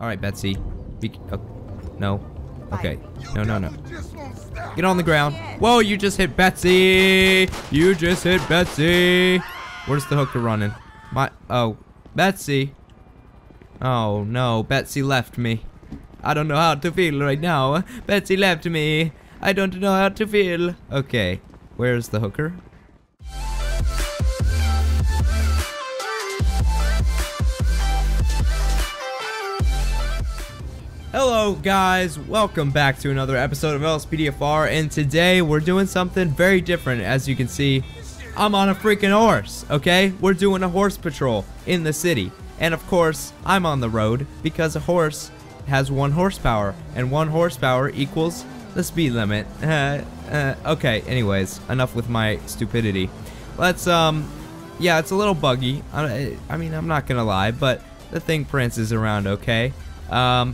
All right, Betsy. No. Okay. No, no, no. Get on the ground. Whoa, you just hit Betsy. You just hit Betsy. Where's the hooker running? Oh, Betsy. Oh, no. Betsy left me. I don't know how to feel right now. Betsy left me. I don't know how to feel. Okay. Where's the hooker? Hello guys, welcome back to another episode of LSPDFR, and today we're doing something very different. As you can see, I'm on a freaking horse, okay? We're doing a horse patrol in the city, and of course, I'm on the road because a horse has 1 horsepower, and 1 horsepower equals the speed limit. Okay, anyways, enough with my stupidity. Let's, yeah, it's a little buggy. I mean, I'm not gonna lie, but the thing prances around, okay?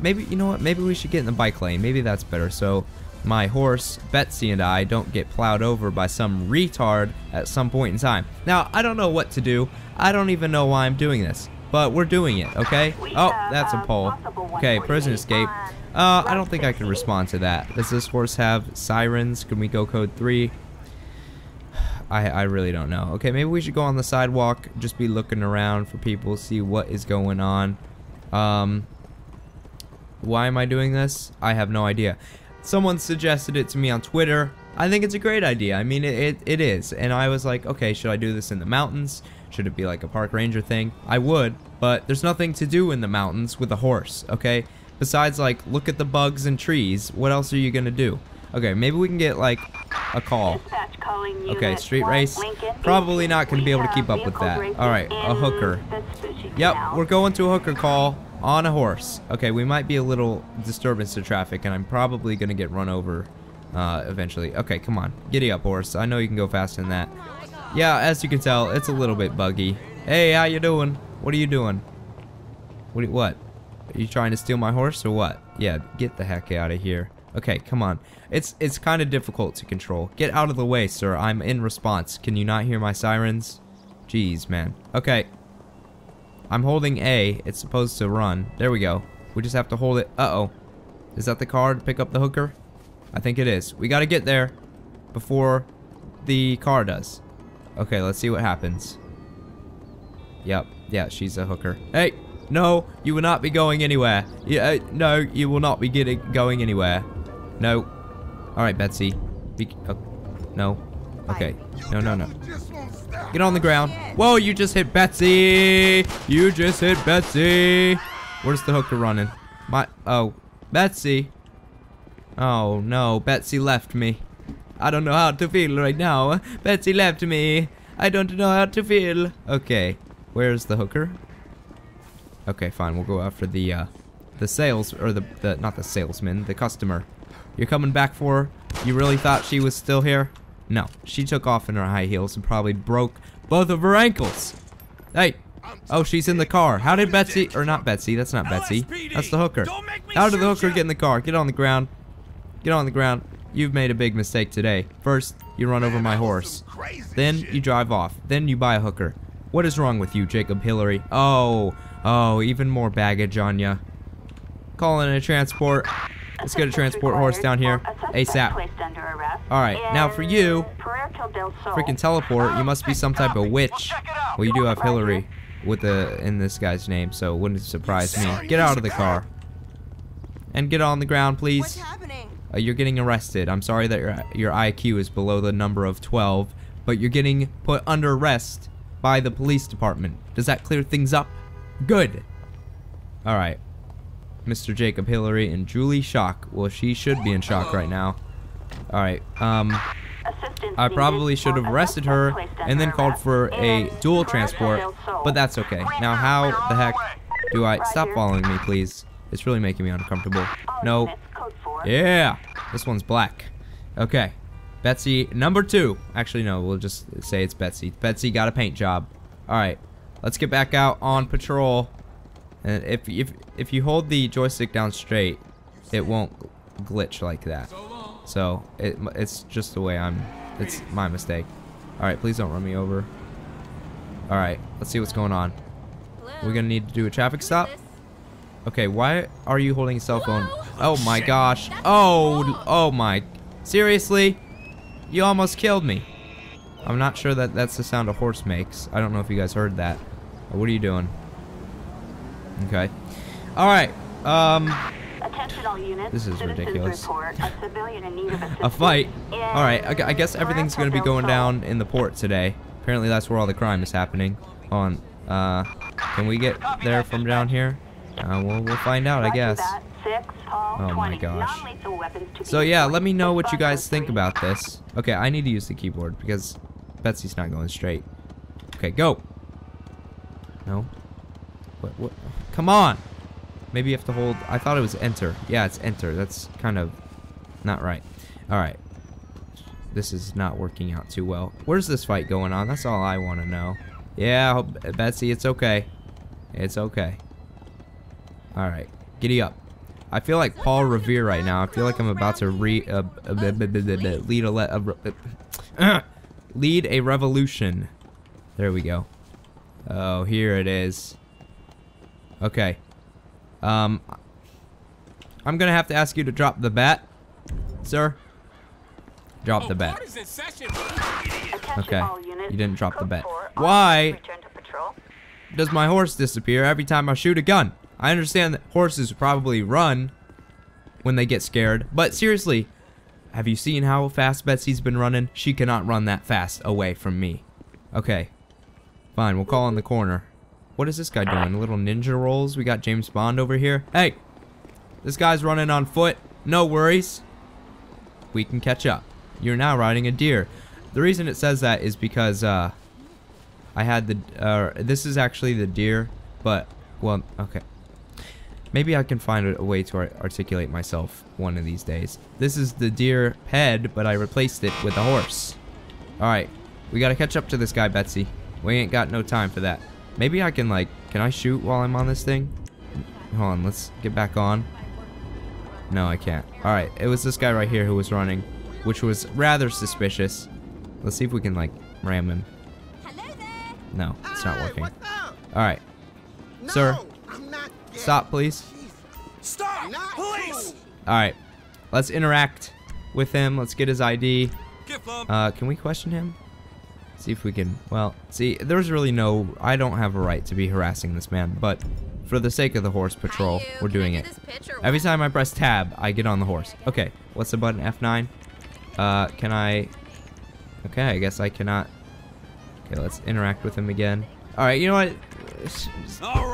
Maybe, you know what, maybe we should get in the bike lane. Maybe that's better, so my horse, Betsy, and I don't get plowed over by some retard at some point in time. Now, I don't know what to do. I don't even know why I'm doing this, but we're doing it, okay? Oh, that's a pole. Okay, prison escape. I don't think I can respond to that. Does this horse have sirens? Can we go code 3? I really don't know. Okay, maybe we should go on the sidewalk, just be looking around for people, see what is going on. Why am I doing this? I have no idea. Someone suggested it to me on Twitter. I think it's a great idea. I mean, it is. And I was like, okay, should I do this in the mountains? Should it be like a park ranger thing? I would, but there's nothing to do in the mountains with a horse, okay? Besides, like, look at the bugs and trees. What else are you gonna do? Okay, maybe we can get, like, a call. Okay, street race. Probably not gonna be able to keep up with that. Alright, a hooker. Yep, we're going to a hooker call. On a horse. Okay, we might be a little disturbance to traffic, and I'm probably gonna get run over eventually. Okay, come on, giddy up, horse. I know you can go faster than that. Yeah, as you can tell, it's a little bit buggy. Hey, how you doing? What are you doing? What? Are you trying to steal my horse or what? Yeah, get the heck out of here. Okay, come on. It's kind of difficult to control. Get out of the way, sir. I'm in response. Can you not hear my sirens? Jeez, man. Okay. I'm holding A. It's supposed to run. There we go. We just have to hold it. Uh-oh. Is that the car to pick up the hooker? I think it is. We gotta get there before the car does. Okay, let's see what happens. Yep. Yeah, she's a hooker. Hey! No, you will not be going anywhere. Yeah, no, you will not be going anywhere. No. Alright, Betsy. No. Okay. No, no, no. Get on the ground. Whoa, you just hit Betsy. You just hit Betsy. Where's the hooker running? Oh, Betsy. Oh, no. Betsy left me. I don't know how to feel right now. Betsy left me. I don't know how to feel. Okay. Where's the hooker? Okay, fine. We'll go after the sales, or the not the salesman, the customer. You're coming back for her? You really thought she was still here? No, she took off in her high heels and probably broke both of her ankles. Hey. Oh, she's in the car. How did Betsy... Or not Betsy. That's not Betsy. That's the hooker. How did the hooker get in the car? Get on the ground. Get on the ground. You've made a big mistake today. First, you run over my horse. Then, you drive off. Then, you buy a hooker. What is wrong with you, Jacob Hillary? Oh. Oh, even more baggage on ya. Call in a transport. Let's get a transport horse down here ASAP. Alright, now for you, freaking teleport, you must be some type of witch. Well, you do have Hillary with in this guy's name, so it wouldn't surprise me. Get out of the car. And get on the ground, please. You're getting arrested. I'm sorry that your IQ is below the number of 12, but you're getting put under arrest by the police department. Does that clear things up? Good. Alright. Mr. Jacob Hillary and Julie Shock. Well, she should be in shock right now. Alright, I probably should have arrested her and then called for a dual transport, but that's okay. Now, how the heck do I... Stop following me, please. It's really making me uncomfortable. No. Yeah! This one's black. Okay. Betsy, number 2. Actually, no, we'll just say it's Betsy. Betsy got a paint job. Alright, let's get back out on patrol. And if you hold the joystick down straight, it won't glitch like that. So it's just the way it's my mistake. All right, please don't run me over. All right, let's see what's going on. We're gonna need to do a traffic stop. Okay, why are you holding a cell phone? Hello? Oh my shit. Gosh. Oh my. Seriously? You almost killed me. I'm not sure that that's the sound a horse makes. I don't know if you guys heard that. What are you doing? Okay. Alright. Attention all units. This is ridiculous. A fight. Alright, I guess everything's going to be going down in the port today. Apparently that's where all the crime is happening. Hold on. Can we get there from down here? We'll find out, I guess. Oh my gosh. So yeah, let me know what you guys think about this. Okay, I need to use the keyboard because Betsy's not going straight. Okay, go. No. What? Come on. Maybe you have to hold. I thought it was enter. Yeah, it's enter. That's kind of not right. All right. This is not working out too well. Where's this fight going on? That's all I want to know. Yeah, Betsy, it's okay. It's okay. All right. Giddy up. I feel like Paul Revere right now. I feel like I'm about to lead a revolution. There we go. Oh, here it is. Okay. I'm gonna have to ask you to drop the bat, sir. Drop the bat. Okay. You didn't drop the bat. Why does my horse disappear every time I shoot a gun? I understand that horses probably run when they get scared, but seriously, have you seen how fast Betsy's been running? She cannot run that fast away from me. Okay, fine, we'll call in the corner. What is this guy doing? Little ninja rolls? We got James Bond over here. Hey, this guy's running on foot. No worries. We can catch up. You're now riding a deer. The reason it says that is because I had the... this is actually the deer, but... Well, okay. Maybe I can find a way to articulate myself one of these days. This is the deer head, but I replaced it with a horse. Alright, we gotta catch up to this guy, Betsy. We ain't got no time for that. Maybe I can, like, can I shoot while I'm on this thing? Hold on, let's get back on. No, I can't. Alright, it was this guy right here who was running, which was rather suspicious. Let's see if we can, like, ram him. No, it's not working. Alright. Sir. Stop, please. Stop, please! Alright. Let's interact with him. Let's get his ID. Can we question him? See if we can... Well, see, there's really no... I don't have a right to be harassing this man, but for the sake of the horse patrol, we're doing it. Every time I press tab, I get on the horse. Okay, what's the button? F9? Can I... Okay, I guess I cannot... Okay, let's interact with him again. Alright, you know what?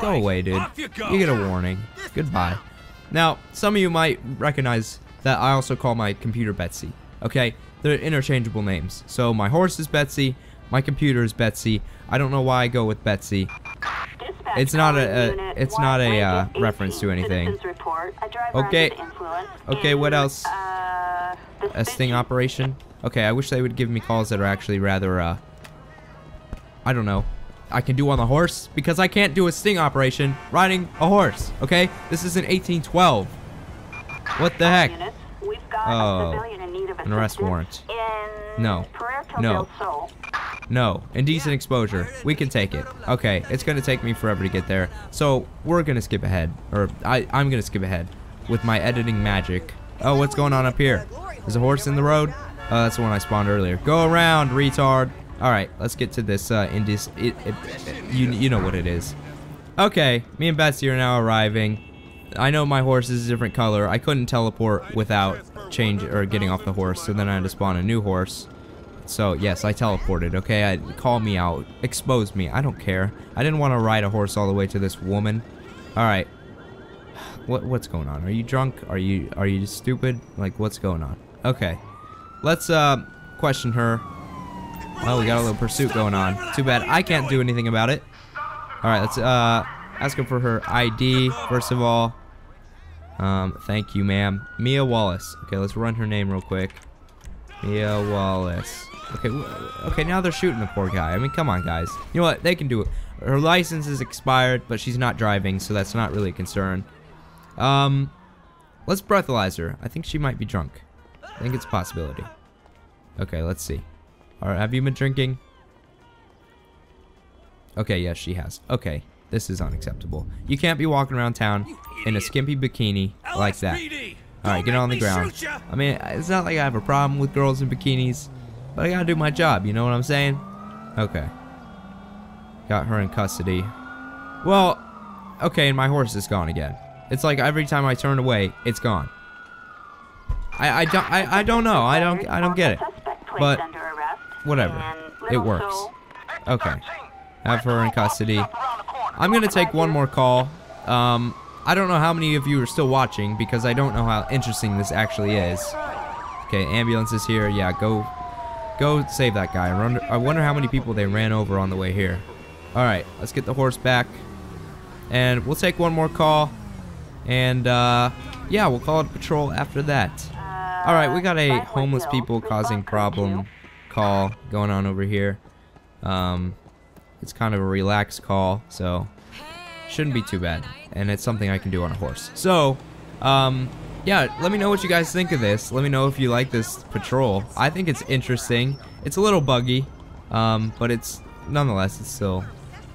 Go away, dude. You get a warning. Goodbye. Now, some of you might recognize that I also call my computer Betsy. Okay? They're interchangeable names. So, my horse is Betsy. My computer is Betsy. I don't know why I go with Betsy. It's not a reference to anything. Okay. Okay, what else? A sting operation? Okay, I wish they would give me calls that are actually rather, I don't know. I can do on the horse because I can't do a sting operation riding a horse. Okay, this isn't 1812. What the heck? Units, we've got a civilian in need of an arrest warrant. No, no, no. Indecent exposure. We can take it. Okay, it's gonna take me forever to get there, so we're gonna skip ahead, or I'm gonna skip ahead with my editing magic. Oh, what's going on up here? There's a horse in the road. That's the one I spawned earlier. Go around, retard. Alright, let's get to this, you know what it is. Okay, me and Betsy are now arriving. I know my horse is a different color. I couldn't teleport without getting off the horse, so then I had to spawn a new horse. So, yes, I teleported, okay? Call me out. Expose me. I don't care. I didn't want to ride a horse all the way to this woman. Alright. What's going on? Are you drunk? Are you stupid? Like, what's going on? Okay. Let's, question her. Well, we got a little pursuit going on. Too bad I can't do anything about it. Alright, let's ask her for her ID, first of all. Thank you, ma'am. Mia Wallace. Okay, let's run her name real quick. Mia Wallace. Okay, okay, now they're shooting the poor guy. I mean, come on, guys. You know what? They can do it. Her license is expired, but she's not driving, so that's not really a concern. Let's breathalyze her. I think she might be drunk. I think it's a possibility. Okay, let's see. Alright, have you been drinking? Okay, yes, she has. Okay, This is unacceptable. You can't be walking around town in a skimpy bikini like that. Alright, get on the ground. I mean, it's not like I have a problem with girls in bikinis, but I gotta do my job, you know what I'm saying? Okay. Got her in custody. Well, okay, and my horse is gone again. It's like every time I turn away, it's gone. I don't know. I don't get it. But whatever. It works. Okay. Have her in custody. I'm gonna take one more call. I don't know how many of you are still watching because I don't know how interesting this actually is. Okay, ambulance is here. Yeah, go save that guy. I wonder how many people they ran over on the way here. All right, let's get the horse back, and we'll take one more call, and yeah, we'll call it a patrol after that. All right, we got a homeless people causing problem call going on over here. It's kind of a relaxed call, so shouldn't be too bad, and it's something I can do on a horse. So, yeah, let me know what you guys think of this. Let me know if you like this patrol. I think it's interesting. It's a little buggy, but it's nonetheless, it's still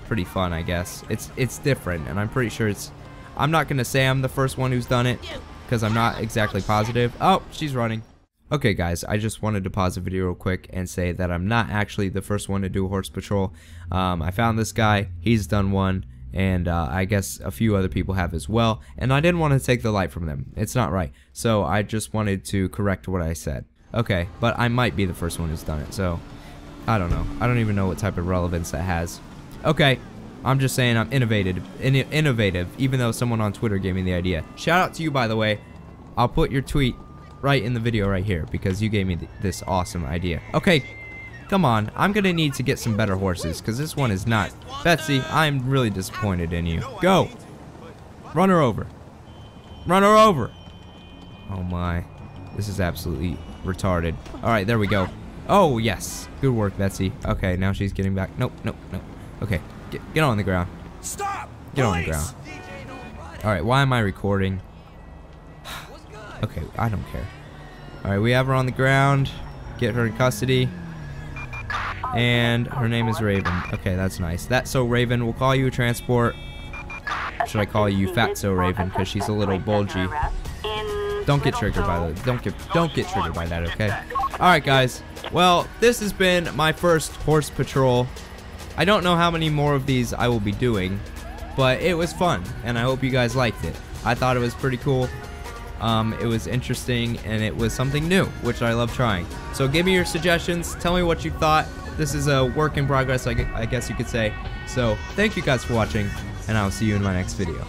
pretty fun, I guess. It's different, and I'm pretty sure it's... I'm not going to say I'm the first one who's done it, because I'm not exactly positive. Oh, she's running. Okay guys, I just wanted to pause the video real quick and say that I'm not actually the first one to do a horse patrol. I found this guy, he's done one, and I guess a few other people have as well, and I didn't want to take the light from them. It's not right, so I just wanted to correct what I said. Okay, but I might be the first one who's done it, so I don't know. I don't even know what type of relevance that has. Okay, I'm just saying I'm innovative, even though someone on Twitter gave me the idea. Shout out to you, by the way. I'll put your tweet right in the video right here because you gave me this awesome idea. Okay, come on. I'm gonna need to get some better horses because this one is not. Betsy, I'm really disappointed in you. Go, run her over, run her over. Oh my, this is absolutely retarded. All right, there we go. Oh yes, good work, Betsy. Okay, now she's getting back. Nope, nope, nope. Okay, get on the ground. Stop. Get on the ground. All right, why am I recording? Okay, I don't care. Alright, we have her on the ground. Get her in custody. And her name is Raven. Okay, that's nice. That's so Raven. We'll call you a transport. Should I call you Fatso Raven? Because she's a little bulgy. Don't get triggered by that. Don't get triggered by that, okay? Alright guys. Well, this has been my first horse patrol. I don't know how many more of these I will be doing, but it was fun, and I hope you guys liked it. I thought it was pretty cool. It was interesting, and it was something new, which I love trying. So give me your suggestions. Tell me what you thought. This is a work in progress, I guess you could say. So thank you guys for watching, and I'll see you in my next video.